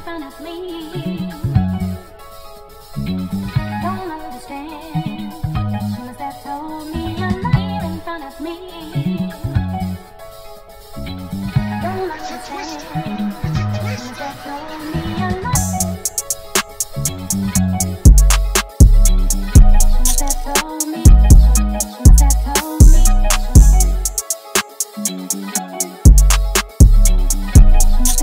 in front of me. Don't understand that she must have told me a lie in front of me. Don't understand that she must have told me a lie. She must have told me. She must have told me. She must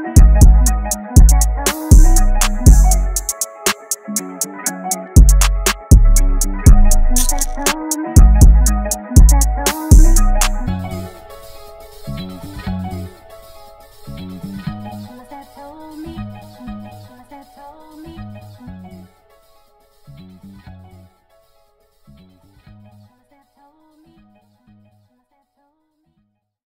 have told me. Told me.